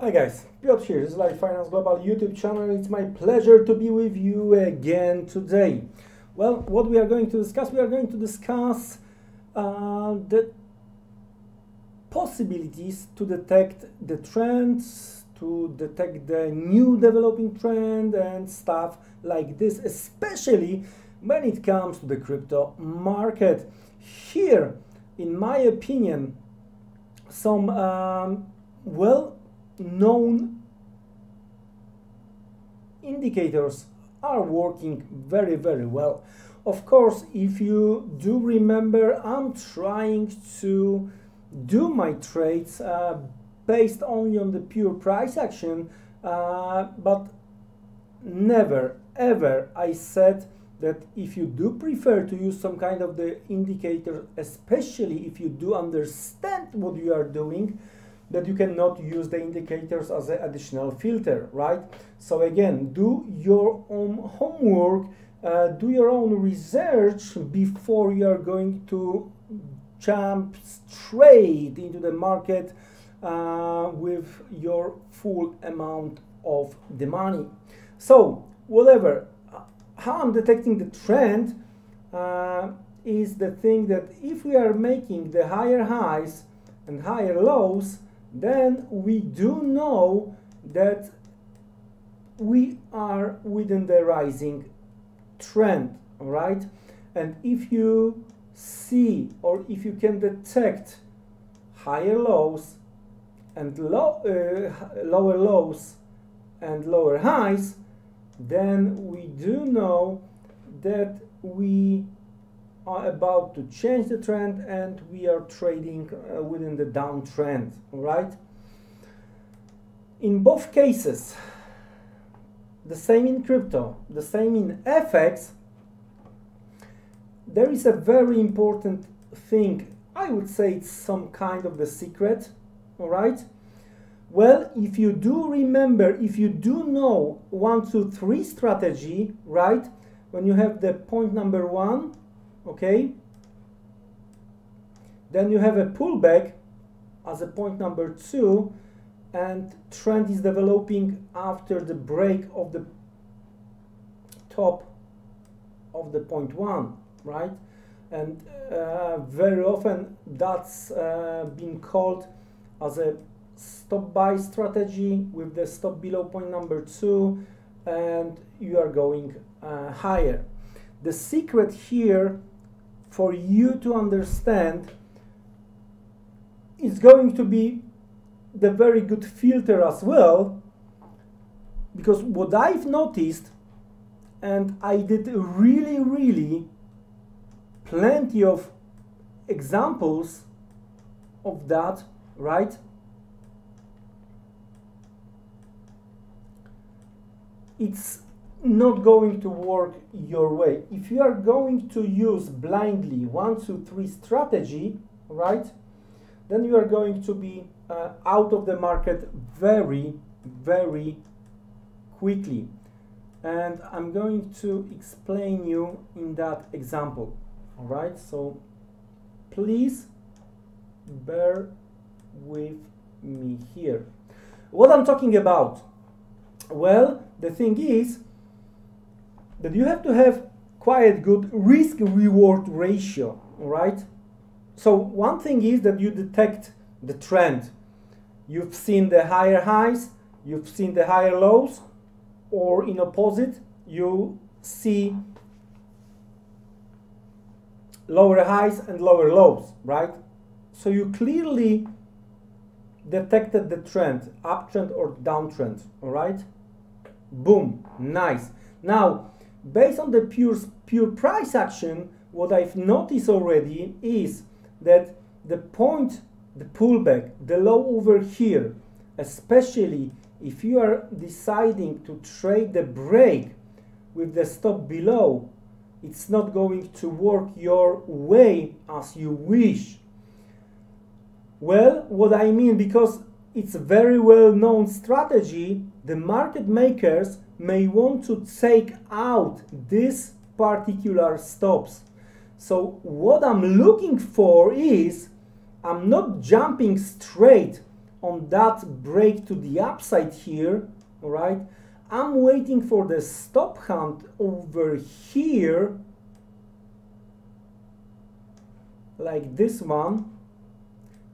Hi guys, Piotr here, this is Life Finance Global YouTube channel. It's my pleasure to be with you again today. Well, what we are going to discuss? We are going to discuss the possibilities to detect the trends, to detect the new developing trend and stuff like this, especially when it comes to the crypto market. Here, in my opinion, some well-known indicators are working very well. Of course, if you do remember, I'm trying to do my trades based only on the pure price action, but never ever I said that if you do prefer to use some kind of the indicator, especially if you do understand what you are doing, that you cannot use the indicators as an additional filter, right? So again, do your own homework, do your own research before you are going to jump straight into the market with your full amount of the money. So whatever, how I'm detecting the trend is the thing that if we are making the higher highs and higher lows, then we do know that we are within the rising trend, all right? And if you see, or if you can detect higher lows and lower lows and lower highs, then we do know that we are about to change the trend and we are trading within the downtrend, right? In both cases, the same in crypto, the same in FX, there is a very important thing. I would say it's some kind of the secret, all right? Well, if you do remember, if you do know 1, 2, 3 strategy, right? When you have the point number 1, okay, then you have a pullback as a point number 2, and trend is developing after the break of the top of the point 1, right? And very often that's been called as a stop buy strategy with the stop below point number 2, and you are going higher. The secret here for you to understand is going to be the very good filter as well, because what I've noticed, and I did really plenty of examples of that, right? It's not going to work your way. If you are going to use blindly 1, 2, 3 strategy, right, then you are going to be out of the market very quickly, and I'm going to explain you in that example, all right? So please bear with me here. What I'm talking about? Well, the thing is that you have to have quite good risk-reward ratio, right? So one thing is that you detect the trend. You've seen the higher highs, you've seen the higher lows, or in opposite, you see lower highs and lower lows, right? So you clearly detected the trend, uptrend or downtrend, all right? Boom, nice. Now, based on the pure price action, what I've noticed already is that the point, the pullback, the low over here, especially if you are deciding to trade the break with the stop below, it's not going to work your way as you wish. Well, what I mean, because it's a very well-known strategy, the market makers may want to take out these particular stops. So what I'm looking for is, I'm not jumping straight on that break to the upside here, all right, I'm waiting for the stop hunt over here, like this one,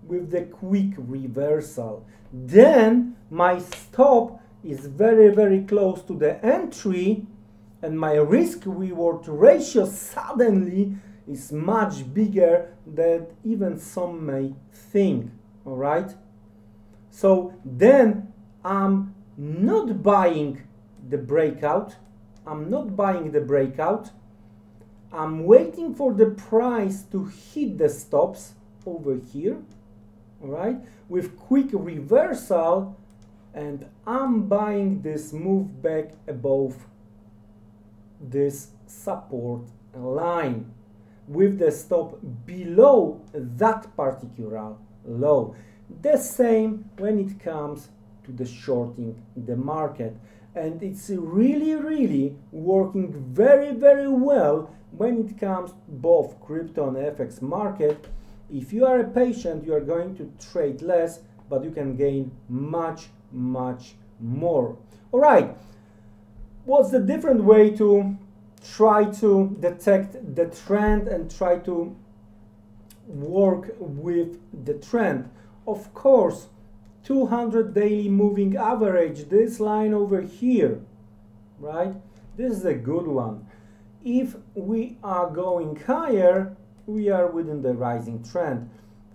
with the quick reversal. Then my stop is very, very close to the entry, and my risk reward ratio suddenly is much bigger than even some may think, all right? So then I'm not buying the breakout, I'm waiting for the price to hit the stops over here, all right, with quick reversal, and I'm buying this move back above this support line with the stop below that particular low. The same when it comes to the shorting the market, and it's really working very, very well when it comes to both crypto and FX market. If you are patient, you are going to trade less, but you can gain much more. All right, what's the different way to try to detect the trend and try to work with the trend? Of course, 200 daily moving average, this line over here, right? This is a good one. If we are going higher, we are within the rising trend.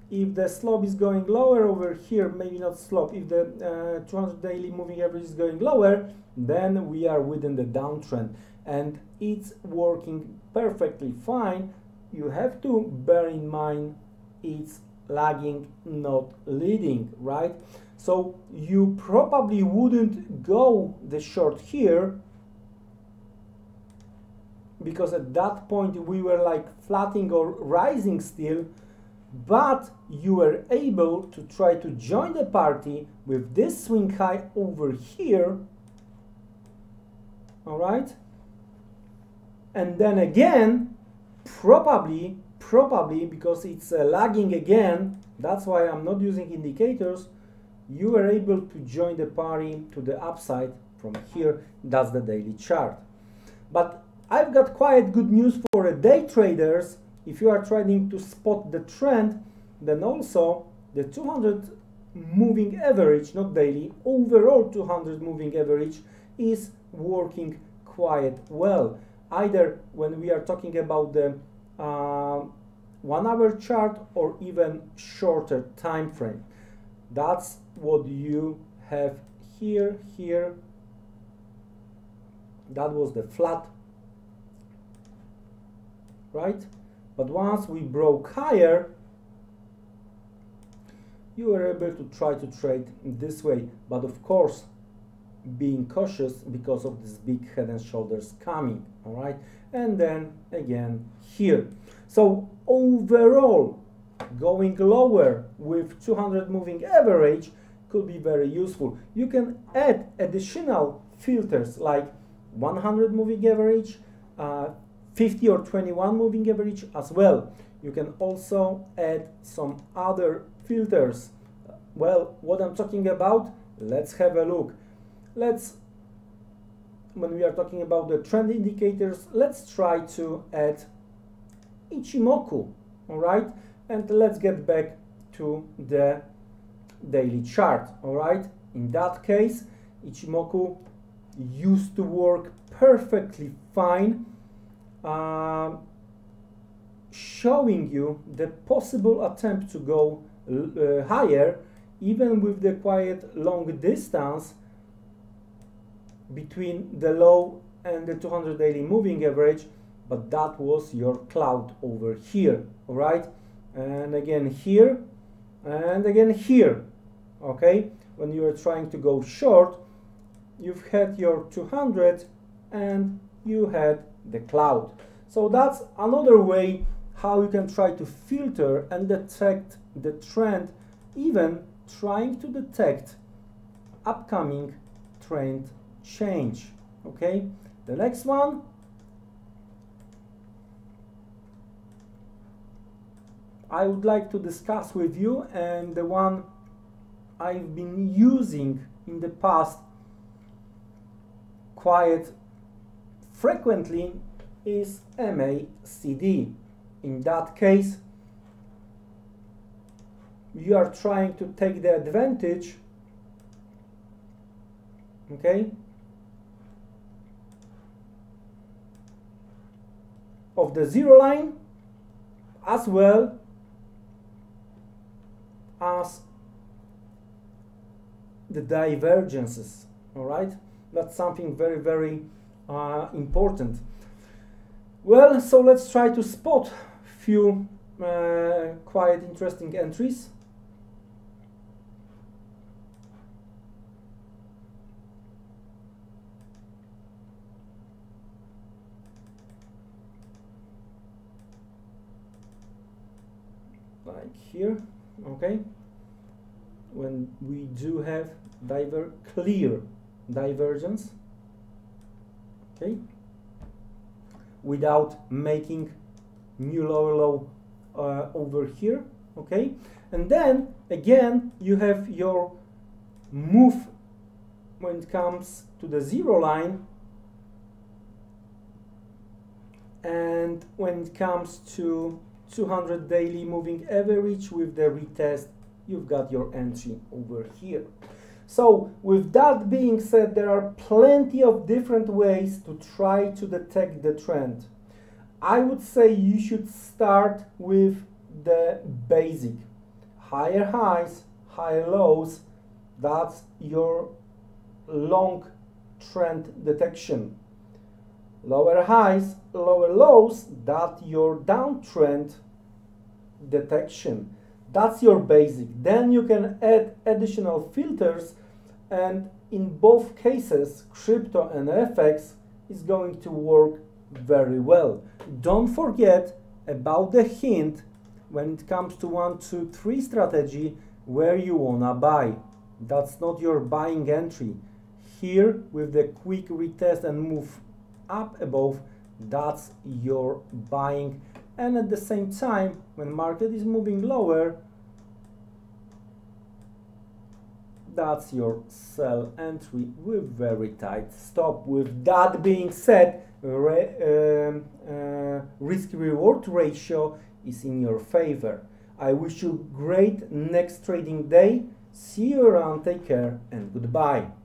If the slope is going lower over here, maybe not slope, if the 200 daily moving average is going lower, then we are within the downtrend, and it's working perfectly fine. You have to bear in mind it's lagging, not leading, right? So you probably wouldn't go the short here, because at that point we were like flatting or rising still, but you were able to try to join the party with this swing high over here, all right? And then again, probably because it's lagging again, that's why I'm not using indicators, you were able to join the party to the upside from here. That's the daily chart. But I've got quite good news for the day traders. If you are trying to spot the trend, then also the 200 moving average, not daily, overall 200 moving average is working quite well. Either when we are talking about the 1 hour chart or even shorter time frame. That's what you have here, that was the flat, right? But once we broke higher, you were able to try to trade this way, but of course being cautious because of this big head and shoulders coming, all right? And then again here. So overall, going lower with 200 moving average could be very useful. You can add additional filters like 100 moving average, 50 or 21 moving average as well. You can also add some other filters. Well, what I'm talking about, let's have a look. When we are talking about the trend indicators, let's try to add Ichimoku, all right? And let's get back to the daily chart, all right? In that case, Ichimoku used to work perfectly fine, showing you the possible attempt to go higher, even with the quiet long distance between the low and the 200 daily moving average, but that was your cloud over here, all right? And again here, and again here, okay? When you are trying to go short, you've had your 200 and you had the cloud. So that's another way how you can try to filter and detect the trend, even trying to detect upcoming trend change. Okay, the next one, I would like to discuss with you, and the one I've been using in the past quite frequently is MACD. In that case, you are trying to take the advantage, okay, of the zero line as well as the divergences. All right, that's something very, very important. Well, so let's try to spot few quite interesting entries. Like here, okay, when we do have clear divergence, okay, without making new lower low over here, okay, and then again you have your move when it comes to the zero line, and when it comes to 200 daily moving average with the retest, you've got your entry over here. So with that being said, there are plenty of different ways to try to detect the trend. I would say you should start with the basic. Higher highs, higher lows, that's your long trend detection. Lower highs, lower lows, that's your downtrend detection. That's your basic. Then you can add additional filters, and in both cases, crypto and FX is going to work very well. Don't forget about the hint when it comes to 1, 2, 3 strategy where you wanna buy. That's not your buying entry. Here with the quick retest and move up above, that's your buying, and at the same time when market is moving lower, that's your sell entry with very tight stop. With that being said, risk reward ratio is in your favor. I wish you great next trading day. See you around, take care and goodbye.